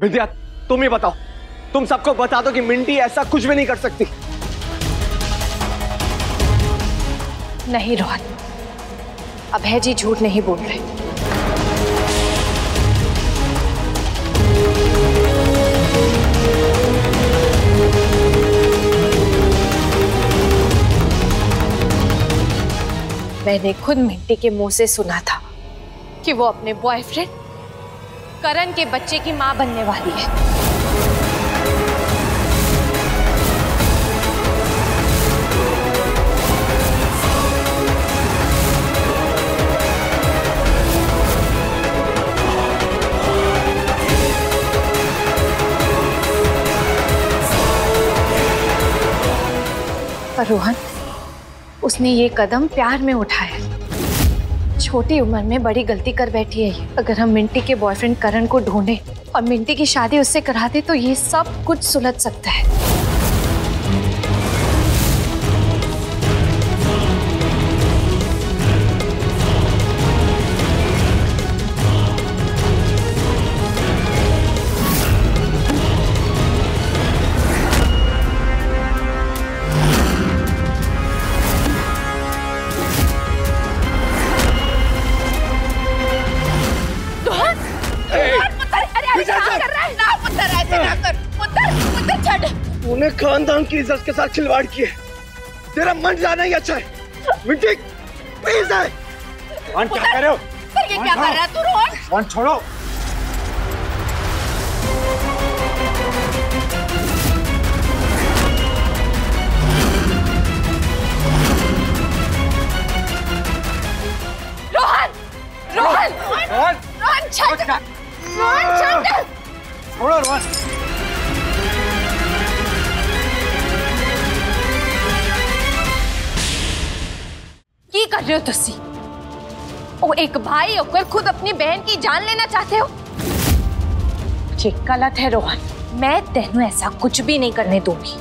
बिंदिया तुम ही बताओ, तुम सबको बता दो कि मिंटी ऐसा कुछ भी नहीं कर सकती। नहीं रोहन, अभय जी झूठ नहीं बोल रहे। मैंने खुद मिंटी के मुंह से सुना था कि वो अपने बॉयफ्रेंड करण के बच्चे की मां बनने वाली है। पर रोहन, उसने ये कदम प्यार में उठाया, छोटी उम्र में बड़ी गलती कर बैठी है। अगर हम मिंटी के बॉयफ्रेंड करण को ढूंढें और मिंटी की शादी उससे करा दे तो ये सब कुछ सुलझ सकता है। तूने खानदान की इज्जत के साथ खिलवाड़ किए, तेरा मन जाना ही अच्छा है। मिंटी प्लीज आए। वन क्या कर रहे हो? सर ये क्या कर रहा है तू रोहन? वन छोड़ो। रोहन, रोहन, रोहन, रोहन छोड़, रोहन छोड़, छोड़ो रोहन। कर रहे हो तुसी? ओ एक भाई होकर खुद अपनी बहन की जान लेना चाहते हो? ये गलत है रोहन, मैं तेनू ऐसा कुछ भी नहीं करने दूंगी।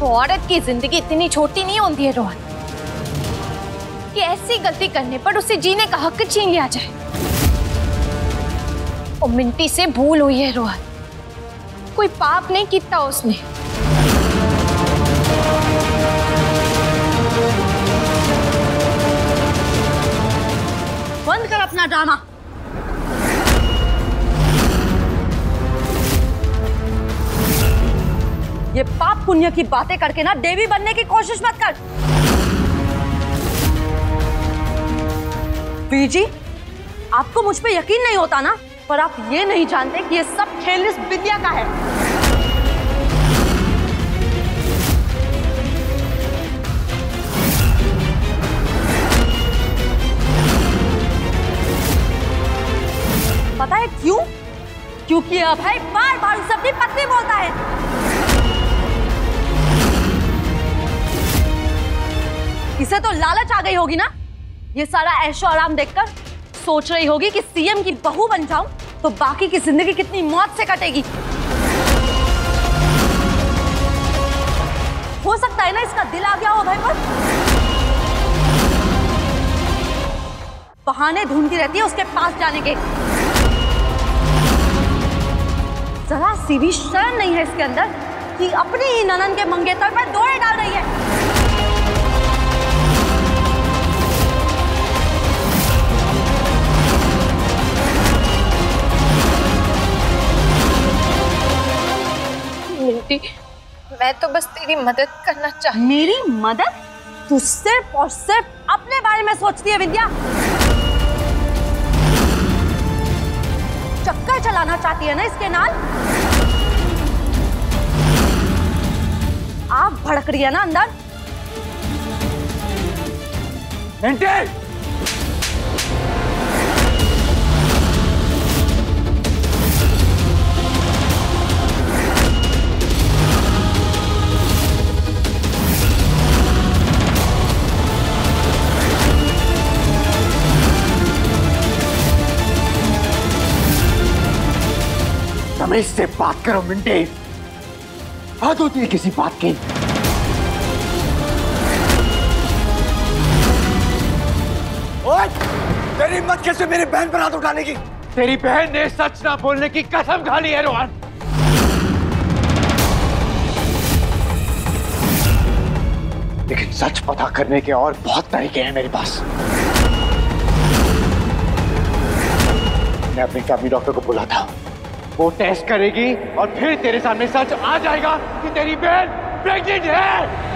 तो औरत की जिंदगी इतनी छोटी नहीं होती है रोहन कि ऐसी गलती करने पर उसे जीने का हक छीन लिया जाए। और मिंटी से भूल हुई है रोहन, कोई पाप नहीं किया उसने। बंद कर अपना ड्रामा। ये पाप पुण्य की बातें करके ना देवी बनने की कोशिश मत कर। बीजी, आपको मुझ पे यकीन नहीं होता ना, पर आप ये नहीं जानते कि ये सब खेल इस बिंदिया का है। पता है क्यों? क्योंकि अभय बार बार उसे अपनी पत्नी बोलता है। इसे तो लालच आ गई होगी ना, ये सारा ऐशो आराम देखकर सोच रही होगी कि सीएम की बहू बन जाऊं तो बाकी की जिंदगी कितनी मौत से कटेगी। हो सकता है ना इसका दिल आ गया हो अभय पर। बहाने ढूंढती रहती है उसके पास जाने के। जरा सी भी शर्म नहीं है इसके अंदर कि अपनी ही ननन के मंगेतर पर दोड़े डाल रही है। मिंटी, मैं तो बस तेरी मदद करना चाहती। मेरी मदद? तू सिर्फ और सिर्फ अपने बारे में सोचती है विद्या। चक्कर चलाना चाहती है ना इसके नाल। आप भड़क रही है ना अंदर। मिंटी, मैं इससे बात करो मिंटी, हद होती है किसी बात की। ओए मेरी हिम्मत कैसे मेरी बहन पर हाथ उठाने की? तेरी बहन ने सच ना बोलने की कसम खा ली है रोहन। लेकिन सच पता करने के और बहुत तरीके हैं मेरे पास। मैं अपने काबी डॉक्टर को बुला था, वो टेस्ट करेगी और फिर तेरे सामने सच आ जाएगा कि तेरी बहन प्रेग्नेंट है।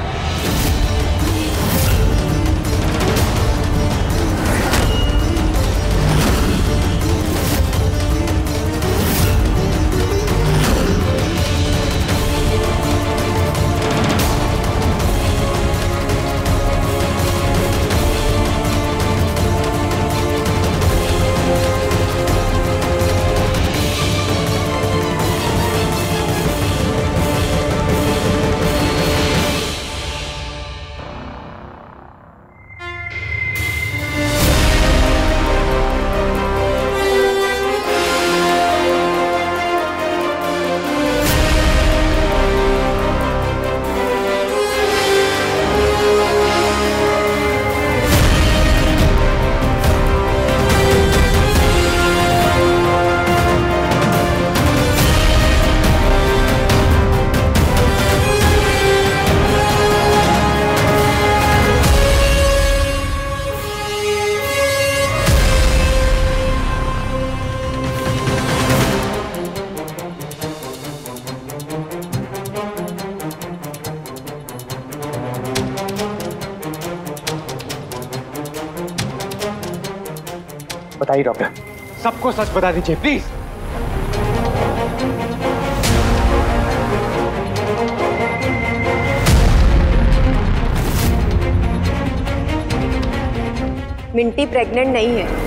बताइए डॉक्टर, सबको सच बता दीजिए प्लीज। मिंटी प्रेग्नेंट नहीं है।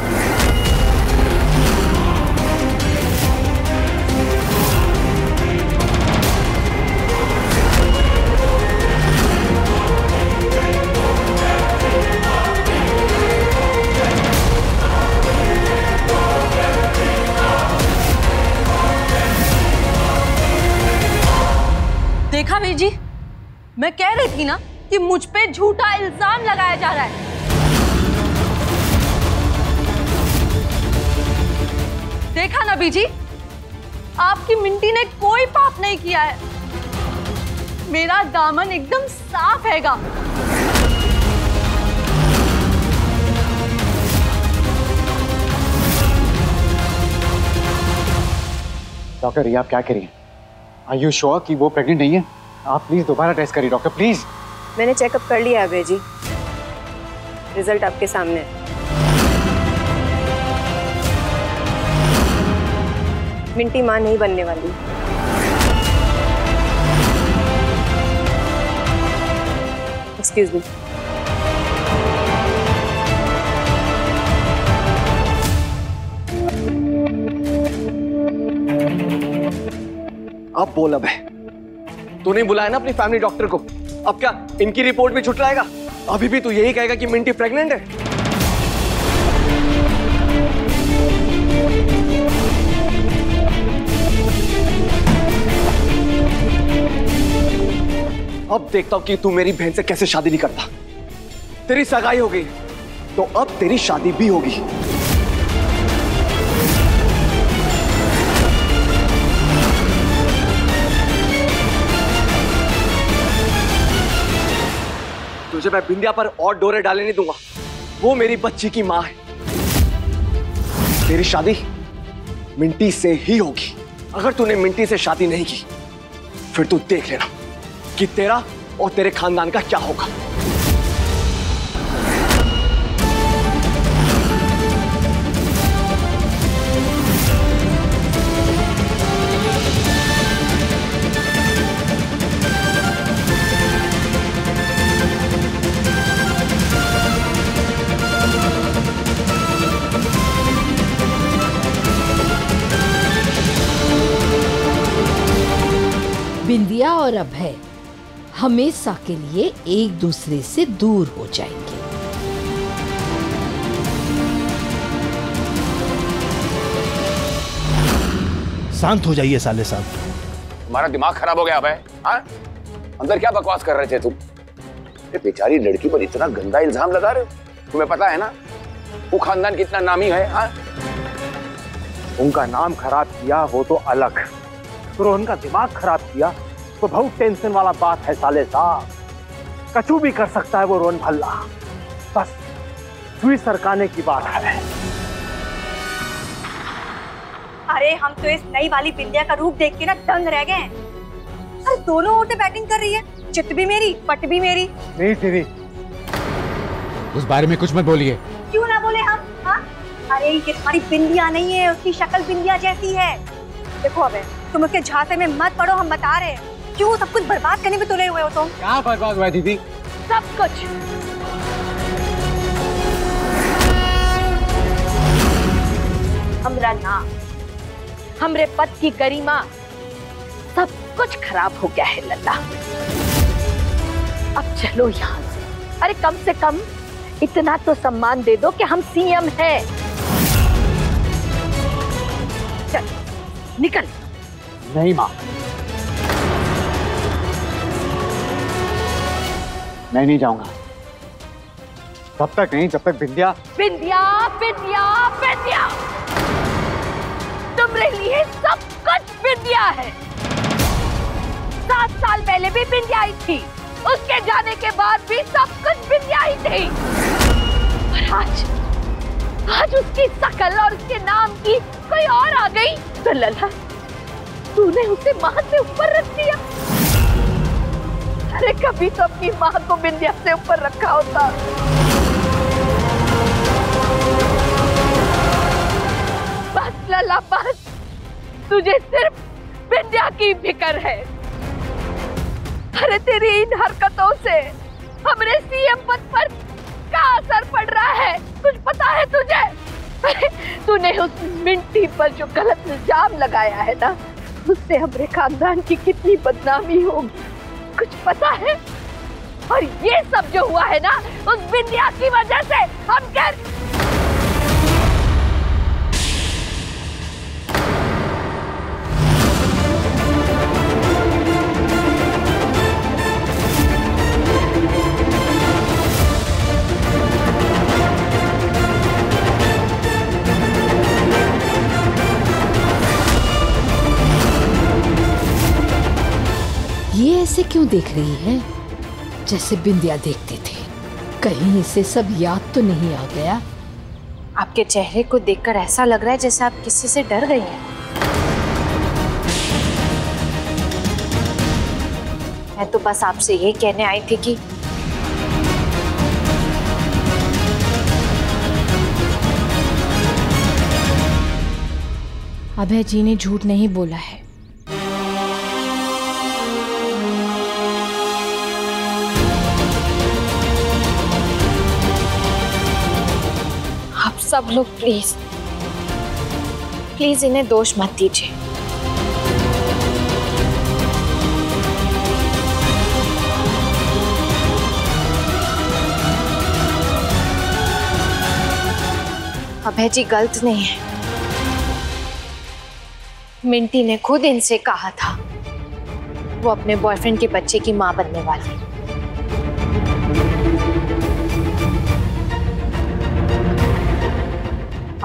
देखा वीर जी, मैं कह रही थी ना कि मुझ पे झूठा इल्जाम लगाया जा रहा है। देखा ना बीजी, आपकी मिंटी ने कोई पाप नहीं किया है। मेरा दामन एकदम साफ हैगा। डॉक्टर ये आप क्या करिए? Are you sure कि वो प्रेग्नेंट नहीं है? आप प्लीज दोबारा टेस्ट करिए डॉक्टर प्लीज। मैंने चेकअप कर लिया है अभय जी, रिजल्ट आपके सामने है। मिंटी मां नहीं बनने वाली। Excuse me. अब बोल अभय, तूने बुलाया ना अपनी फैमिली डॉक्टर को, अब क्या इनकी रिपोर्ट में छुटलाएगा? अभी भी तू यही कहेगा कि मिंटी प्रेग्नेंट है? अब देखता हूं कि तू मेरी बहन से कैसे शादी नहीं करता। तेरी सगाई हो गई तो अब तेरी शादी भी होगी। तुझे मैं बिंदिया पर और डोरे डाले नहीं दूंगा। वो मेरी बच्ची की माँ है। तेरी शादी मिंटी से ही होगी। अगर तूने मिंटी से शादी नहीं की फिर तू देख लेना कि तेरा और तेरे खानदान का क्या होगा। बिंदिया और अभय हमेशा के लिए एक दूसरे से दूर हो जाएंगे। शांत हो जाइए साले साहब। हमारा दिमाग खराब हो गया अभय। अंदर क्या बकवास कर रहे थे तुम? ये बेचारी लड़की पर इतना गंदा इल्जाम लगा रहे हो। तुम्हें पता है ना वो खानदान कितना नामी है। हाँ, उनका नाम खराब किया वो तो अलग, रोहन का दिमाग खराब किया तो बहुत टेंशन वाला बात है साले साहब। कचू भी कर सकता है वो रोहन भल्ला, बस सुई सरकाने की बात है। अरे हम तो इस नई वाली बिंदिया का रूप देख के ना दंग रह गए। अरे दोनों ओर से बैटिंग कर रही है, चित भी मेरी पट भी मेरी। नहीं तेरी, उस बारे में कुछ मत बोलिए। क्यों ना बोले हम? हाँ, अरे ये तुम्हारी बिंदिया नहीं है, उसकी शक्ल बिंदिया जैसी है। देखो अबे, तुम उसके झांसे में मत पड़ो, हम बता रहे हैं। क्यों सब कुछ बर्बाद करने में तुले हुए हो तुम? क्या बर्बाद हुआ दीदी? सब कुछ। हमरा नाम, हमरे पद की गरिमा, सब कुछ खराब हो गया है लल्ला। अब चलो यहाँ से। अरे कम से कम इतना तो सम्मान दे दो कि हम सीएम हैं। चल निकल। नहीं माँ, मैं नहीं जाऊंगा तब तक नहीं जब तक बिंदिया बिंदिया बिंदिया बिंदिया, तुम्हारे लिए सब कुछ बिंदिया है। 7 साल पहले भी बिंदिया आई थी, उसके जाने के बाद भी सब कुछ बिंदिया ही थी। आज उसकी शकल और उसके नाम की कोई और आ गई तो लल्ला तूने उसे माँ से ऊपर रख दिया। अरे कभी तो अपनी माँ को बिंदिया से ऊपर रखा होता। बस लल्ला बस, तुझे सिर्फ बिंदिया की फिक्र है। अरे तेरी इन हरकतों से हमरे सीएम पद पर का असर पड़ रहा है, कुछ पता है तुझे? तूने उस मिंटी पर जो गलत इल्जाम लगाया है ना, उससे हमारे खानदान की कितनी बदनामी होगी, कुछ पता है? और ये सब जो हुआ है ना, उस बिंदिया की वजह से हम कर। ये ऐसे क्यों देख रही है जैसे बिंदिया देखते थे? कहीं इसे सब याद तो नहीं आ गया? आपके चेहरे को देखकर ऐसा लग रहा है जैसे आप किसी से डर गई हैं। मैं तो बस आपसे ये कहने आई थी कि अभय जी ने झूठ नहीं बोला है। सब लोग प्लीज प्लीज इन्हें दोष मत दीजिए। अभय जी गलत नहीं है, मिंटी ने खुद इनसे कहा था वो अपने बॉयफ्रेंड के बच्चे की मां बनने वाली है।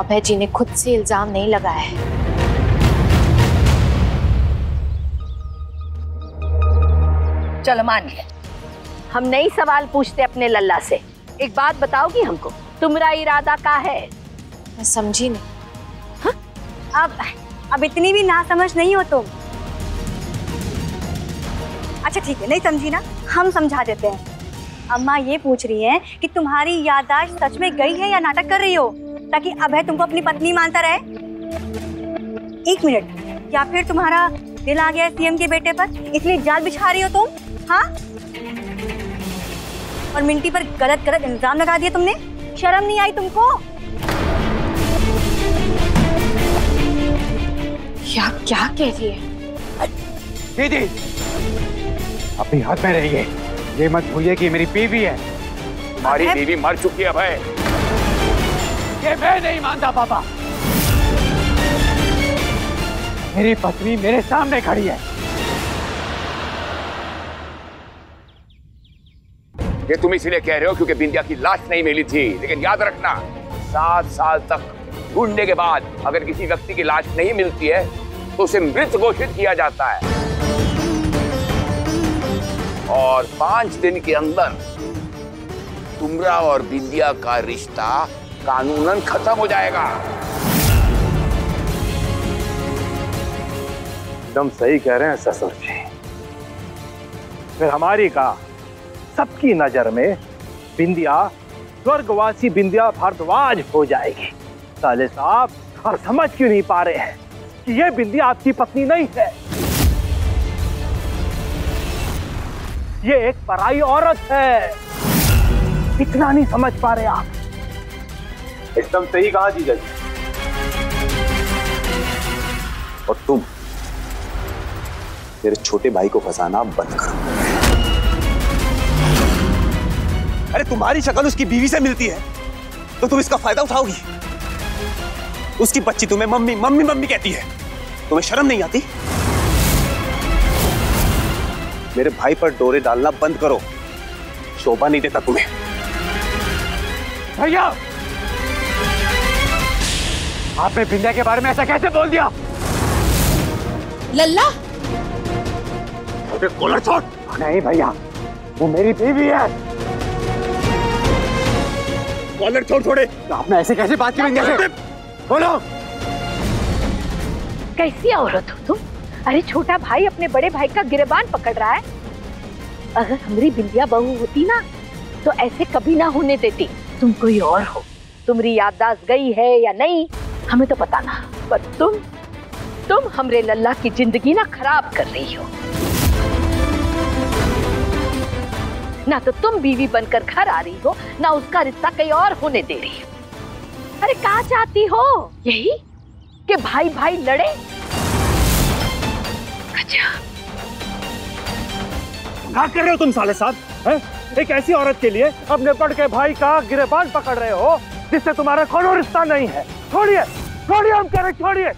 अभय जी ने खुद से इल्जाम नहीं लगाया है। चलो मान लिया, हम नई सवाल पूछते अपने लल्ला से। एक बात बताओगी हमको, तुम्हारा इरादा क्या है? मैं समझी नहीं। हा? अब इतनी भी ना समझ नहीं हो तुम। अच्छा ठीक है, नहीं समझी ना, हम समझा देते हैं। अम्मा ये पूछ रही है कि तुम्हारी याददाश्त सच में गई है या नाटक कर रही हो ताकि अभय तुमको अपनी पत्नी मानता रहे? एक मिनट, या फिर तुम्हारा दिल आ गया सीएम के बेटे पर इसलिए जाल बिछा रही हो तुम? हाँ, और मिंटी पर गलत गलत इल्जाम लगा दिया तुमने, शर्म नहीं आई तुमको? यार क्या कह रही है दीदी? अपनी हाथ में रहिए, ये मत भूलिए कि मेरी बीवी है। हमारी बीवी मर चुकी है अभय, ये मैं नहीं मानता पापा। मेरी पत्नी मेरे सामने खड़ी है। ये तुम इसीलिए कह रहे हो क्योंकि बिंदिया की लाश नहीं मिली थी, लेकिन याद रखना 7 साल तक ढूंढने के बाद अगर किसी व्यक्ति की लाश नहीं मिलती है तो उसे मृत घोषित किया जाता है और 5 दिन के अंदर तुमरा और बिंदिया का रिश्ता कानूनन खत्म हो जाएगा। एकदम सही कह रहे हैं ससुर जी। फिर हमारी का सबकी नजर में बिंदिया स्वर्गवासी बिंदिया भारद्वाज हो जाएगी। साले साहब आप समझ क्यों नहीं पा रहे हैं कि यह बिंदिया आपकी पत्नी नहीं है, ये एक पराई औरत है। इतना नहीं समझ पा रहे आप। एकदम सही कहा जीजा जी। और तुम मेरे छोटे भाई को फंसाना बंद करो। अरे तुम्हारी शक्ल उसकी बीवी से मिलती है तो तुम इसका फायदा उठाओगी। उसकी बच्ची तुम्हें मम्मी मम्मी मम्मी कहती है, तुम्हें शर्म नहीं आती? मेरे भाई पर डोरे डालना बंद करो, शोभा नहीं देता तुम्हें। भैया आपने बिंदिया के बारे में ऐसा कैसे बोल दिया? लल्ला अबे कोला छोड़। नहीं भैया वो मेरी बीवी है। कॉलर छोड़ छोड़े। आपने ऐसे कैसे बात की बिंदिया से? बोलो कैसी औरत हो तुम? अरे छोटा भाई अपने बड़े भाई का गिरेबान पकड़ रहा है। अगर हमारी बिंदिया बहू होती ना तो ऐसे कभी ना होने देती। तुम कोई और हो, तुम्हारी याददाश्त गई है या नहीं हमें तो पता ना, पर तुम हमरे लल्ला की जिंदगी ना खराब कर रही हो। ना तो तुम बीवी बनकर घर आ रही हो ना उसका रिश्ता कहीं और होने दे रही हो। अरे क्या चाहती हो? यही कि भाई भाई लड़े? क्या कर रहे हो तुम साले साहब? एक ऐसी औरत के लिए अपने बड़के भाई का गिरेबान पकड़ रहे हो जिससे तुम्हारा कोनो रिश्ता नहीं है। छोड़िए छोड़िए, हम कह रहे छोड़िए।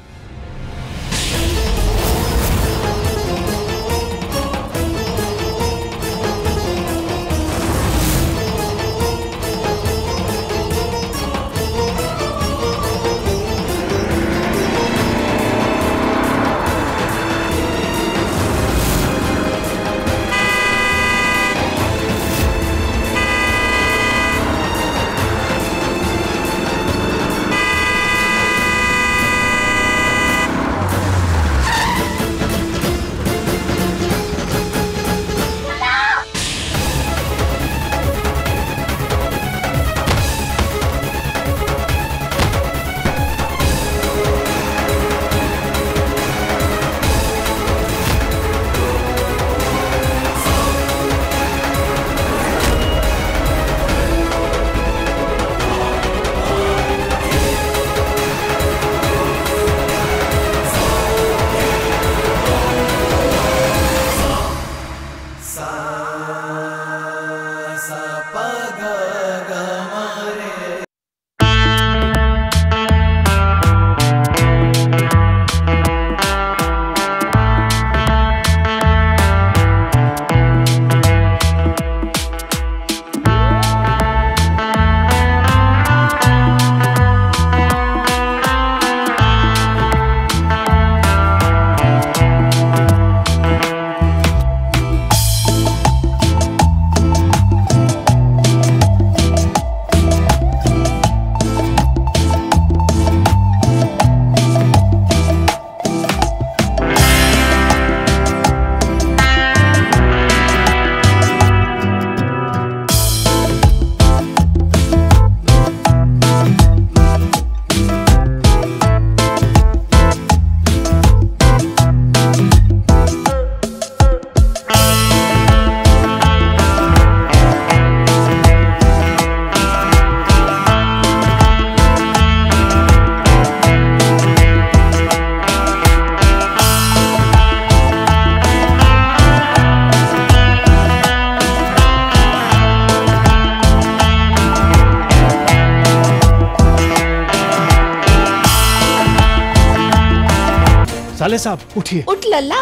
साले साहब उठिए। उठ लल्ला,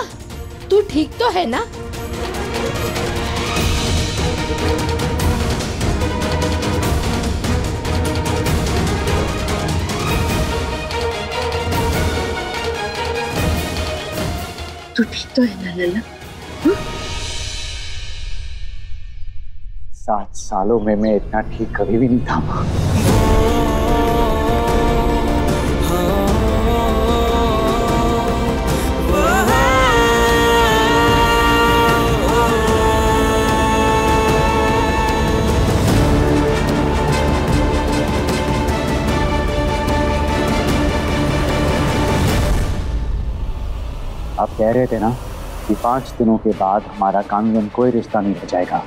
तू ठीक तो है ना? तू ठीक तो है ना लल्ला? हुँ? 7 सालों में मैं इतना ठीक कभी भी नहीं था माँ। आप कह रहे थे ना कि 5 दिनों के बाद हमारा कानून कोई रिश्ता नहीं हो जाएगा,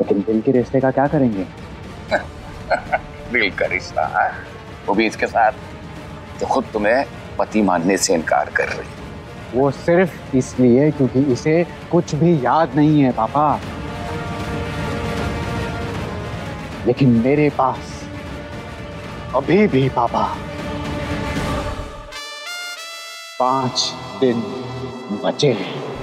लेकिन दिल के रिश्ते का क्या करेंगे? दिल का रिश्ता वो भी इसके साथ जो खुद तुम्हें पति मानने से इनकार कर रही। वो सिर्फ इसलिए क्योंकि इसे कुछ भी याद नहीं है पापा, लेकिन मेरे पास अभी भी पापा 5 दिन बचे हैं।